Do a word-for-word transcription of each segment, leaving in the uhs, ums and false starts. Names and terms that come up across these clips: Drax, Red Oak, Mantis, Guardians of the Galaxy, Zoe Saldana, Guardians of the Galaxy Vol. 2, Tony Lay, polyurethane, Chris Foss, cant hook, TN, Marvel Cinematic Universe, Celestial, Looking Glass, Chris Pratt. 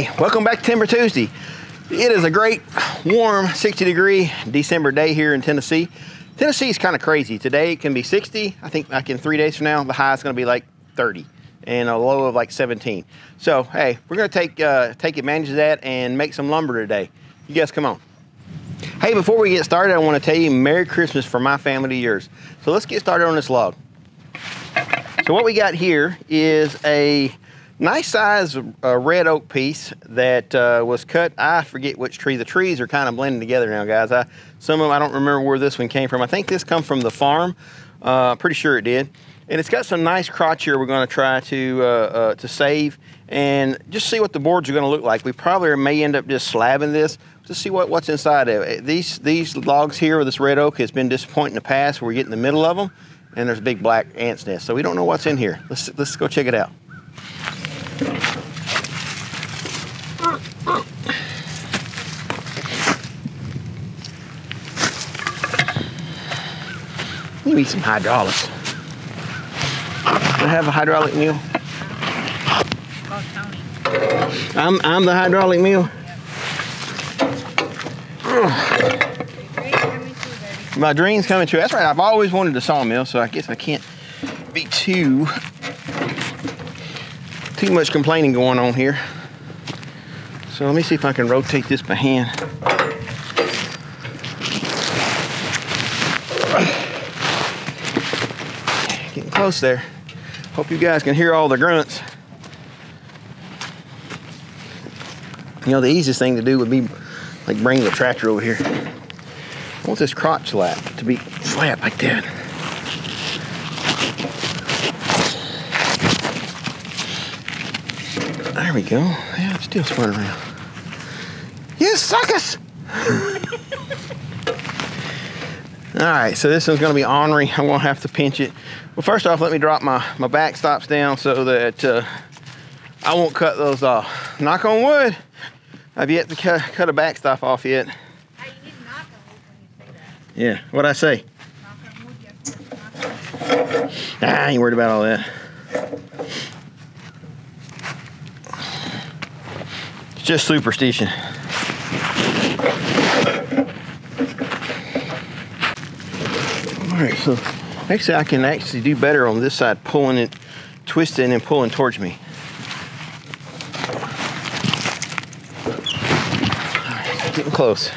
Hey, welcome back to Timber Tuesday. It is a great, warm, sixty degree December day here in Tennessee. Tennessee is kind of crazy. Today it can be sixty. I think like in three days from now, the high is gonna be like thirty and a low of like seventeen. So, hey, we're gonna take, uh, take advantage of that and make some lumber today. You guys come on. Hey, before we get started, I wanna tell you Merry Christmas from my family to yours. So let's get started on this log. So what we got here is a nice size uh, red oak piece that uh, was cut. I forget which tree. The trees are kind of blending together now, guys. I, some of them, I don't remember where this one came from. I think this come from the farm. Uh, pretty sure it did. And it's got some nice crotch here we're gonna try to, uh, uh, to save and just see what the boards are gonna look like. We probably may end up just slabbing this to see what, what's inside of it. These, these logs here with this red oak has been disappointing in the past. We're getting in the middle of them and there's a big black ant's nest. So we don't know what's in here. Let's, let's go check it out. You need some hydraulics. Do I have a hydraulic mule? Call Tony. I'm I'm the hydraulic mule. Yep. My dream's coming true. That's right. I've always wanted a sawmill, so I guess I can't be too too much complaining going on here. So let me see if I can rotate this by hand. Getting close there. Hope you guys can hear all the grunts. You know, the easiest thing to do would be like bring the tractor over here. I want this crotch lap to be flat like that. There we go. Yeah, it's still spinning around. You suckers! All right, so this one's gonna be ornery. I'm gonna have to pinch it. Well, first off, let me drop my, my back stops down so that uh, I won't cut those off. Knock on wood. I've yet to cu cut a back stop off yet. Hey, you didn't knock on wood when you say that. Yeah, what'd I say? Knock on wood, you have to knock on wood. Ah, I ain't worried about all that. Just superstition. All right, so actually I can actually do better on this side, pulling it, twisting and pulling towards me. All right, getting close.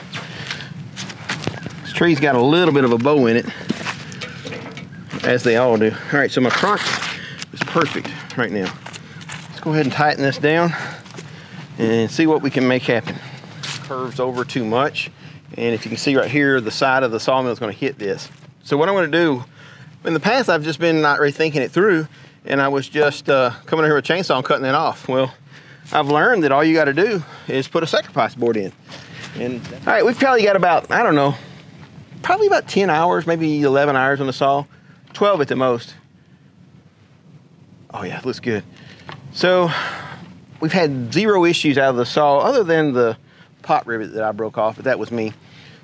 This tree's got a little bit of a bow in it, as they all do. All right, so my crotch is perfect right now. Let's go ahead and tighten this down and see what we can make happen. Curves over too much. And if you can see right here, the side of the sawmill is gonna hit this. So what I'm gonna do, in the past, I've just been not really thinking it through, and I was just uh, coming over here with a chainsaw and cutting it off. Well, I've learned that all you gotta do is put a sacrifice board in. And all right, we've probably got about, I don't know, probably about ten hours, maybe eleven hours on the saw, twelve at the most. Oh yeah, it looks good. So, we've had zero issues out of the saw other than the pot rivet that I broke off, but that was me.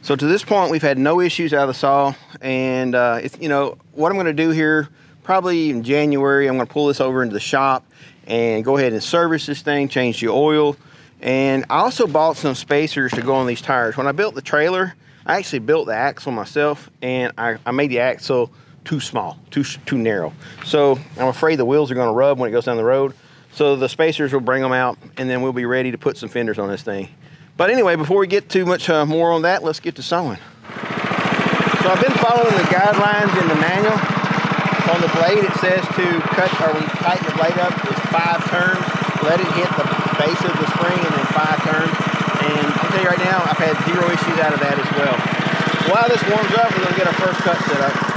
So to this point, we've had no issues out of the saw. And uh, it's, you know, what I'm gonna do here, probably in January, I'm gonna pull this over into the shop and go ahead and service this thing, change the oil. And I also bought some spacers to go on these tires. When I built the trailer, I actually built the axle myself and I, I made the axle too small, too, too narrow. So I'm afraid the wheels are gonna rub when it goes down the road. So the spacers will bring them out and then we'll be ready to put some fenders on this thing. But anyway, before we get too much uh, more on that, let's get to sawing. So I've been following the guidelines in the manual. On the blade, it says to cut, or we tighten the blade up with five turns, let it hit the base of the spring and then five turns. And I'll tell you right now, I've had zero issues out of that as well. While this warms up, we're gonna get our first cut set up.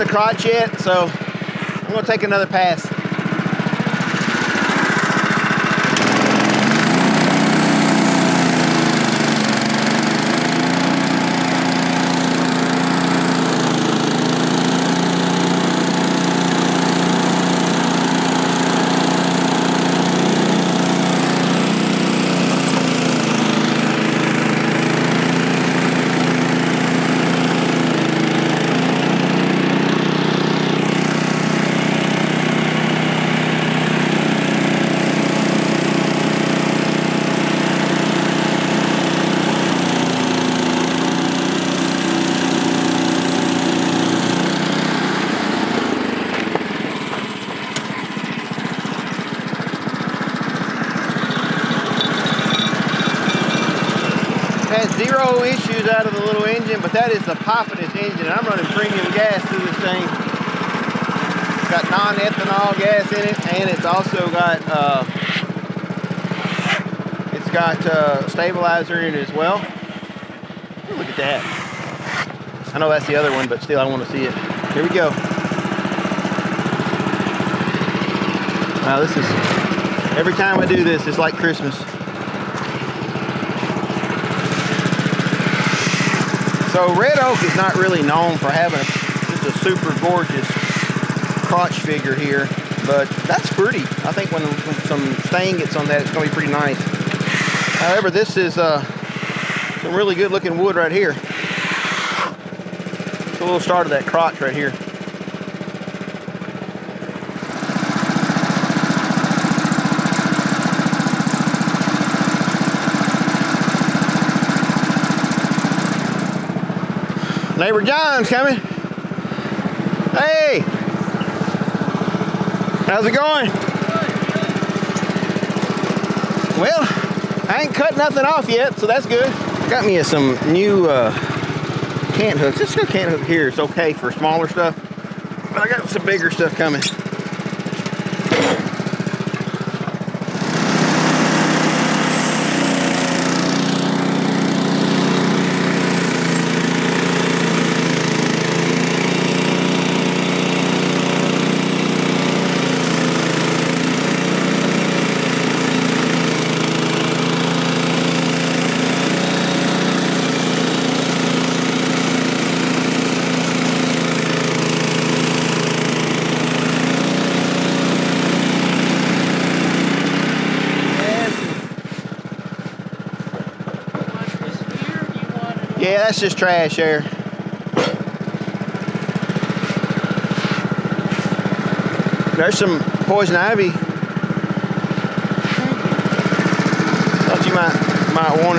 the crotch yet, so I'm gonna take another pass. Had zero issues out of the little engine, but that is the pop of this engine. I'm running premium gas through this thing. It's got non-ethanol gas in it, and it's also got uh, it's got uh, stabilizer in it as well. Ooh, look at that. I know that's the other one, but still I want to see it. Here we go. Wow, this is, every time I do this, it's like Christmas. So Red Oak is not really known for having a, just a super gorgeous crotch figure here, but that's pretty. I think when, when some stain gets on that, it's gonna be pretty nice. However, this is uh, some really good looking wood right here. It's a little start of that crotch right here. Neighbor John's coming. Hey, how's it going? Well, I ain't cut nothing off yet, so that's good. Got me some new uh, cant hooks. This new cant hook here is okay for smaller stuff, but I got some bigger stuff coming. Yeah, that's just trash there. There's some poison ivy. Thought you might might want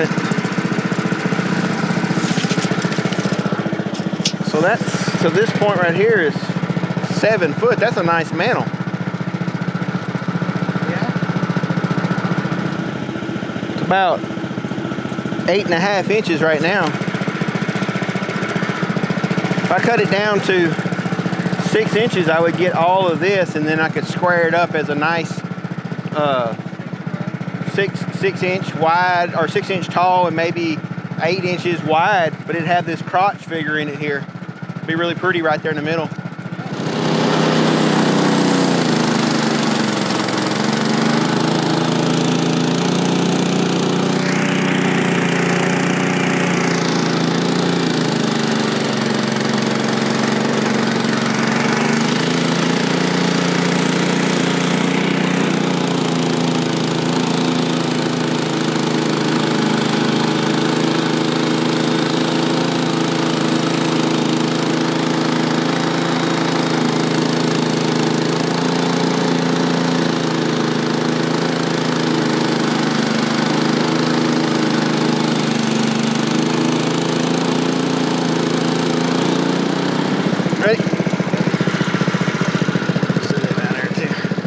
it. So that's, so this point right here is seven foot. That's a nice mantle. Yeah. It's about eight and a half inches right now. If I cut it down to six inches, I would get all of this, and then I could square it up as a nice uh, six six inch wide, or six inch tall, and maybe eight inches wide. But it'd have this crotch figure in it here. It'd be really pretty right there in the middle.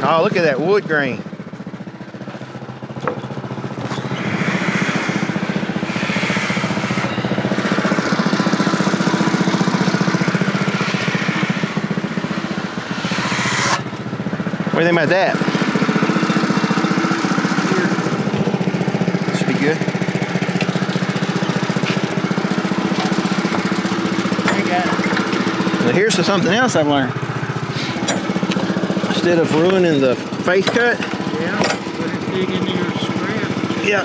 Oh, look at that wood grain. What do you think about that? Should be good. I got it. Now here's something else I've learned. Instead of ruining the face cut. Yeah, put it dig into your scrap. Yeah.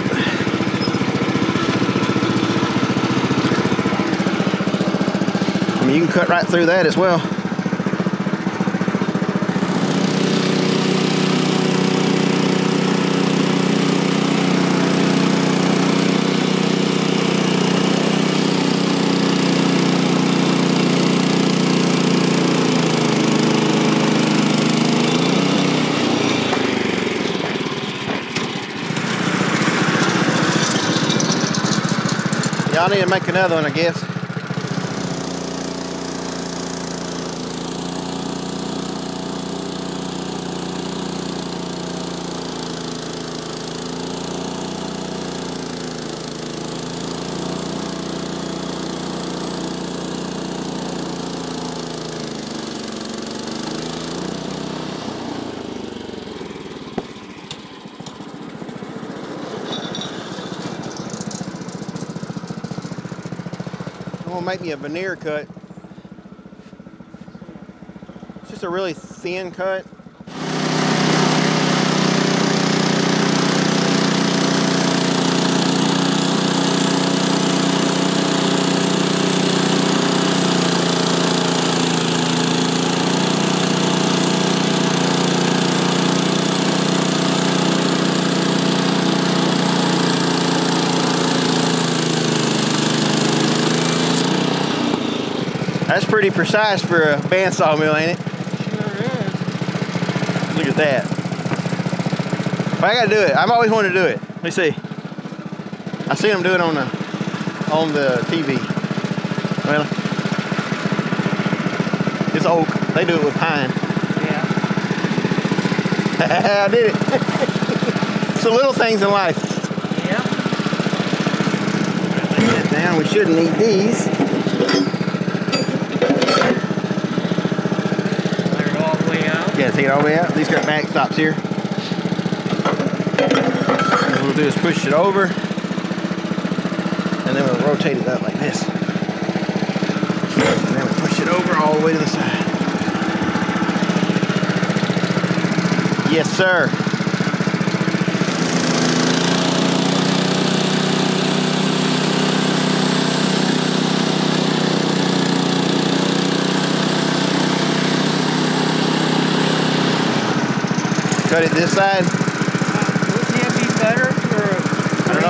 You can cut right through that as well. Y'all need to make another one, I guess. Make me a veneer cut. It's just a really thin cut. That's pretty precise for a bandsaw mill, ain't it? Sure is. Look at that. But I gotta do it. I've always wanted to do it. Let me see. I see them do it on the on the T V. Well, it's oak. They do it with pine. Yeah. I did it. It's the little things in life. Yeah. Put that down. We shouldn't need these. Yeah, take it all the way out. These got back stops here. And what we'll do is push it over, and then we'll rotate it up like this. And then we'll push it over all the way to the side. Yes, sir. Cut it this side. Wouldn't that be better for a, I don't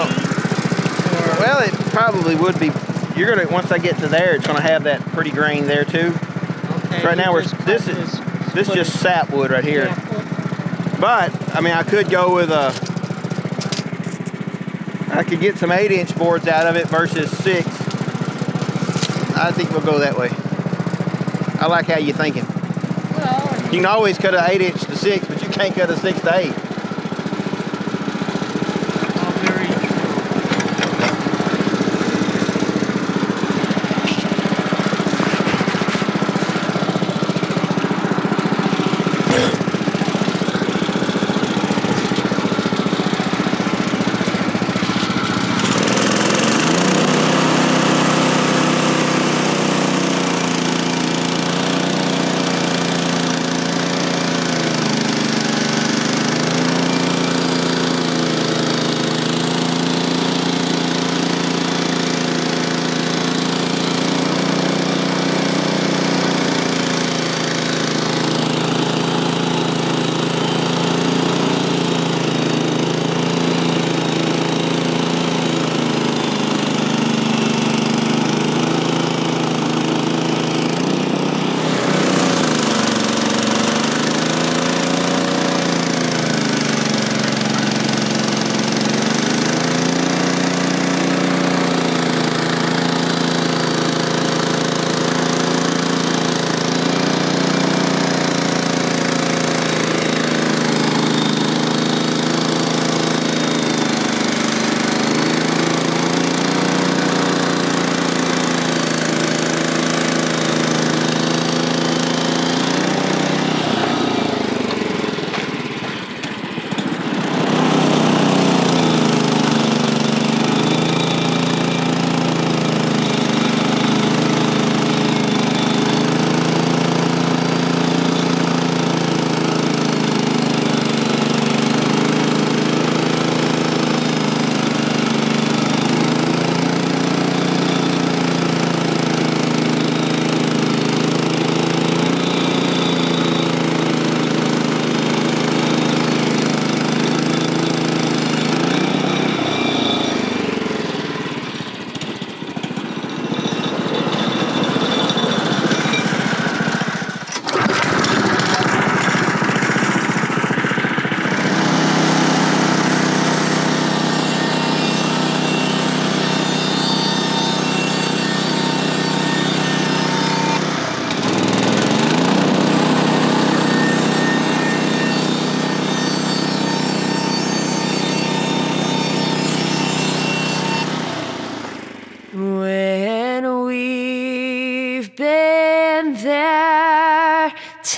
know. Or well, it probably would be. You're gonna once I get to there, it's gonna have that pretty grain there too. Okay. So right now we're this is this just sapwood right here. Yeah. But I mean, I could go with a. I could get some eight inch boards out of it versus six. I think we'll go that way. I like how you're thinking. Well, you can always cut an eight inch to six, but you can't cut a six to eight. Oh, very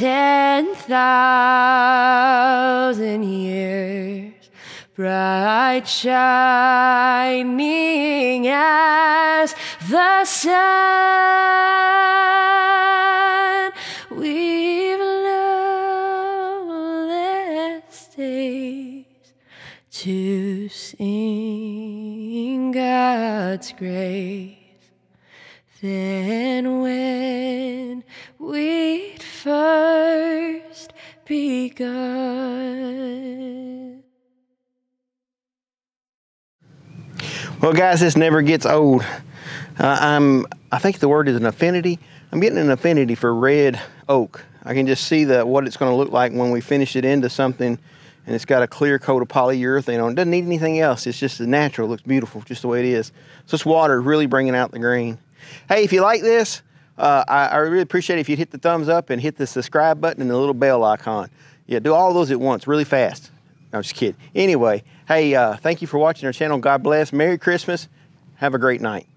ten thousand years, bright shining as the sun. We've loveless days to sing God's grace. Then when we'd first begun. Well, guys, this never gets old. Uh, I'm, I think the word is an affinity. I'm getting an affinity for red oak. I can just see the, what it's going to look like when we finish it into something, and it's got a clear coat of polyurethane on it. It doesn't need anything else. It's just natural. It looks beautiful just the way it is. So this water really bringing out the green. Hey, if you like this, uh, I, I really appreciate it if you'd hit the thumbs up and hit the subscribe button and the little bell icon. Yeah, do all those at once really fast. No, I'm just kidding. Anyway, hey, uh, thank you for watching our channel. God bless. Merry Christmas. Have a great night.